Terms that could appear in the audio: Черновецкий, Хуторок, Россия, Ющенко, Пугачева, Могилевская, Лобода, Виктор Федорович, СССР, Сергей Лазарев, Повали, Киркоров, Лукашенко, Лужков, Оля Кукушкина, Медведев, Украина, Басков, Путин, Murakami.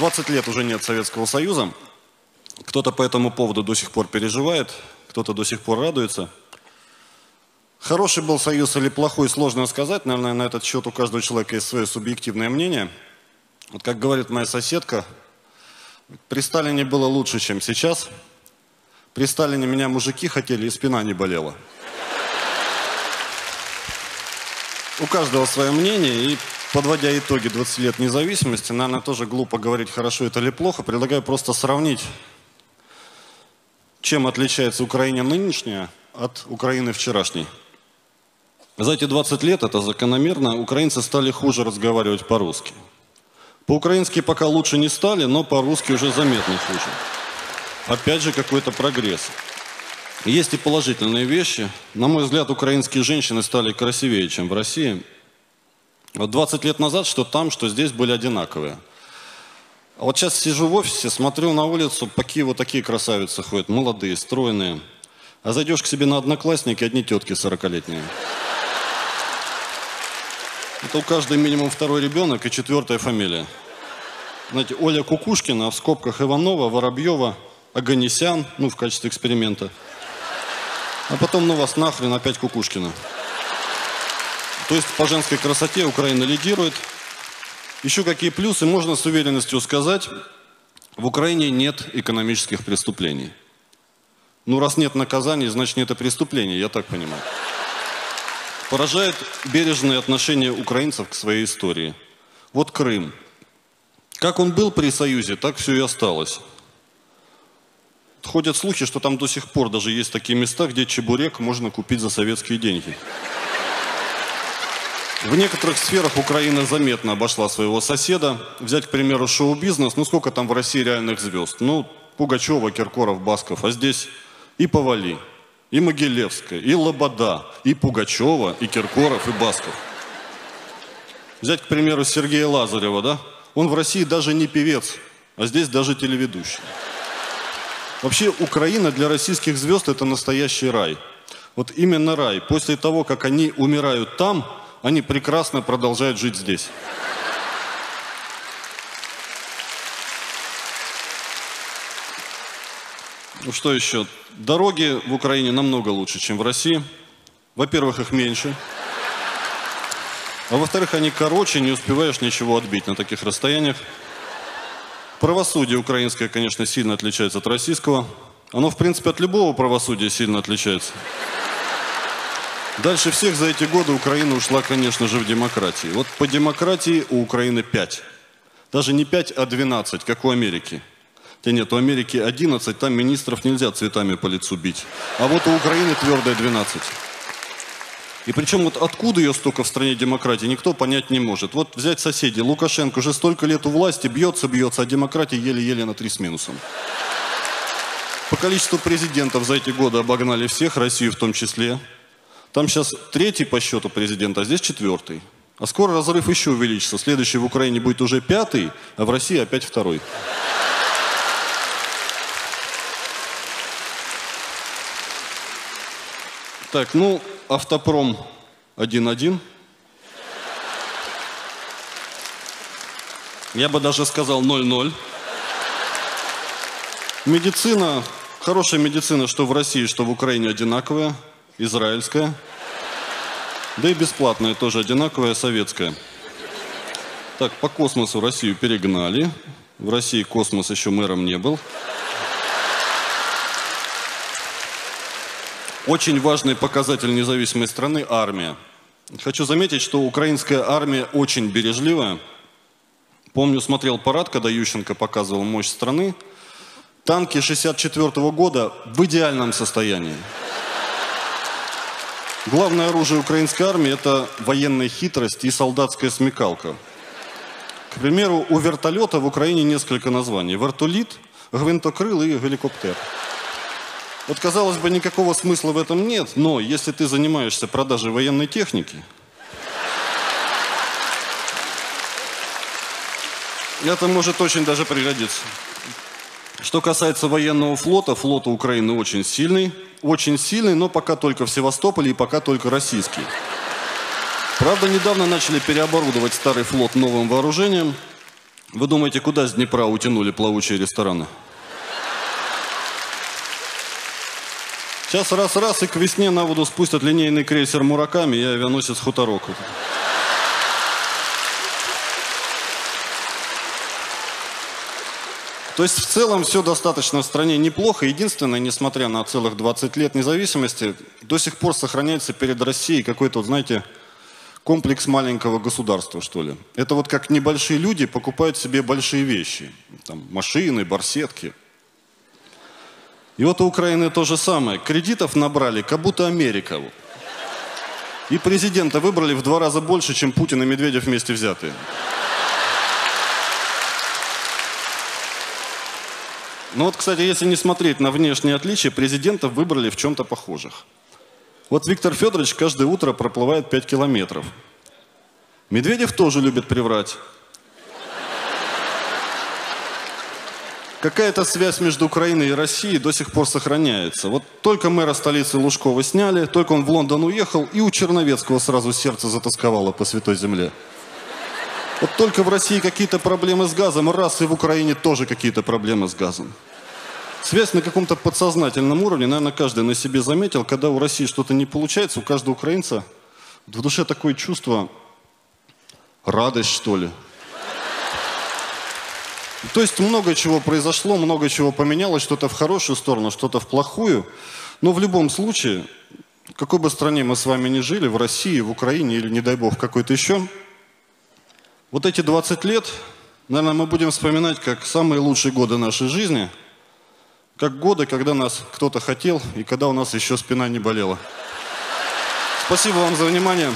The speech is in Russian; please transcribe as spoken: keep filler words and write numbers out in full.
двадцать лет уже нет Советского Союза. Кто-то по этому поводу до сих пор переживает, кто-то до сих пор радуется. Хороший был союз или плохой, сложно сказать. Наверное, на этот счет у каждого человека есть свое субъективное мнение. Вот как говорит моя соседка, при Сталине было лучше, чем сейчас. При Сталине меня мужики хотели, и спина не болела. У каждого свое мнение, и подводя итоги двадцати лет независимости, наверное, тоже глупо говорить, хорошо это или плохо. Предлагаю просто сравнить, чем отличается Украина нынешняя от Украины вчерашней. За эти двадцать лет, это закономерно, украинцы стали хуже разговаривать по-русски. По-украински пока лучше не стали, но по-русски уже заметно хуже. Опять же, какой-то прогресс. Есть и положительные вещи. На мой взгляд, украинские женщины стали красивее, чем в России. Вот двадцать лет назад, что там, что здесь, были одинаковые. А вот сейчас сижу в офисе, смотрю на улицу, по Киеву такие красавицы ходят, молодые, стройные. А зайдешь к себе на одноклассники, одни тетки сорокалетние. Это у каждой минимум второй ребенок и четвертая фамилия. Знаете, Оля Кукушкина, в скобках Иванова, Воробьева, Аганесян, ну, в качестве эксперимента. А потом, ну вас нахрен, опять Кукушкина. То есть по женской красоте Украина лидирует. Еще какие плюсы, можно с уверенностью сказать, в Украине нет экономических преступлений. Ну, раз нет наказаний, значит нет и преступлений, я так понимаю. Поражает бережное отношение украинцев к своей истории. Вот Крым. Как он был при Союзе, так все и осталось. Ходят слухи, что там до сих пор даже есть такие места, где чебурек можно купить за советские деньги. В некоторых сферах Украина заметно обошла своего соседа. Взять, к примеру, шоу-бизнес. Ну, сколько там в России реальных звезд? Ну, Пугачева, Киркоров, Басков. А здесь и Повали, и Могилевская, и Лобода, и Пугачева, и Киркоров, и Басков. Взять, к примеру, Сергея Лазарева, да? Он в России даже не певец, а здесь даже телеведущий. Вообще, Украина для российских звезд – это настоящий рай. Вот именно рай. После того, как они умирают там, они прекрасно продолжают жить здесь. Ну что еще? Дороги в Украине намного лучше, чем в России. Во-первых, их меньше. А во-вторых, они короче, не успеваешь ничего отбить на таких расстояниях. Правосудие украинское, конечно, сильно отличается от российского. Оно, в принципе, от любого правосудия сильно отличается. Дальше всех за эти годы Украина ушла, конечно же, в демократии. Вот по демократии у Украины пять. Даже не пять, а двенадцать, как у Америки. Да нет, у Америки одиннадцать, там министров нельзя цветами по лицу бить. А вот у Украины твердая двенадцать. И причем вот откуда ее столько в стране демократии, никто понять не может. Вот взять соседей. Лукашенко уже столько лет у власти, бьется, бьется, а демократия еле-еле на три с минусом. По количеству президентов за эти годы обогнали всех, Россию в том числе. Там сейчас третий по счету президент, а здесь четвертый. А скоро разрыв еще увеличится. Следующий в Украине будет уже пятый, а в России опять второй. Так, ну, автопром один-один. Я бы даже сказал ноль-ноль. Медицина, хорошая медицина, что в России, что в Украине одинаковая. Израильская, да и бесплатная тоже одинаковая, советская. Так, по космосу Россию перегнали. В России космос еще мэром не был. Очень важный показатель независимой страны – армия. Хочу заметить, что украинская армия очень бережливая. Помню, смотрел парад, когда Ющенко показывал мощь страны. Танки шестьдесят четвёртого года в идеальном состоянии. Главное оружие украинской армии – это военная хитрость и солдатская смекалка. К примеру, у вертолета в Украине несколько названий. Вертолит, гвинтокрыл и геликоптер. Вот, казалось бы, никакого смысла в этом нет, но если ты занимаешься продажей военной техники, это может очень даже пригодиться. Что касается военного флота, флот у Украины очень сильный. Очень сильный, но пока только в Севастополе и пока только российский. Правда, недавно начали переоборудовать старый флот новым вооружением. Вы думаете, куда с Днепра утянули плавучие рестораны? Сейчас раз-раз, и к весне на воду спустят линейный крейсер «Мураками» и авианосец «Хуторок». То есть в целом все достаточно в стране неплохо. Единственное, несмотря на целых двадцать лет независимости, до сих пор сохраняется перед Россией какой-то, знаете, комплекс маленького государства, что ли. Это вот как небольшие люди покупают себе большие вещи. Там машины, барсетки. И вот у Украины то же самое. Кредитов набрали, как будто Америка. И президента выбрали в два раза больше, чем Путин и Медведев вместе взятые. Ну вот, кстати, если не смотреть на внешние отличия, президентов выбрали в чем-то похожих. Вот Виктор Федорович каждое утро проплывает пять километров. Медведев тоже любит приврать. Какая-то связь между Украиной и Россией до сих пор сохраняется. Вот только мэра столицы Лужкова сняли, только он в Лондон уехал, и у Черновецкого сразу сердце затасковало по Святой Земле. Вот только в России какие-то проблемы с газом, раз, и в Украине тоже какие-то проблемы с газом. Связь на каком-то подсознательном уровне, наверное, каждый на себе заметил. Когда у России что-то не получается, у каждого украинца в душе такое чувство, радость, что ли. То есть много чего произошло, много чего поменялось, что-то в хорошую сторону, что-то в плохую. Но в любом случае, в какой бы стране мы с вами ни жили, в России, в Украине или, не дай бог, какой-то еще, вот эти двадцать лет, наверное, мы будем вспоминать как самые лучшие годы нашей жизни, как годы, когда нас кто-то хотел и когда у нас еще спина не болела. Спасибо вам за внимание.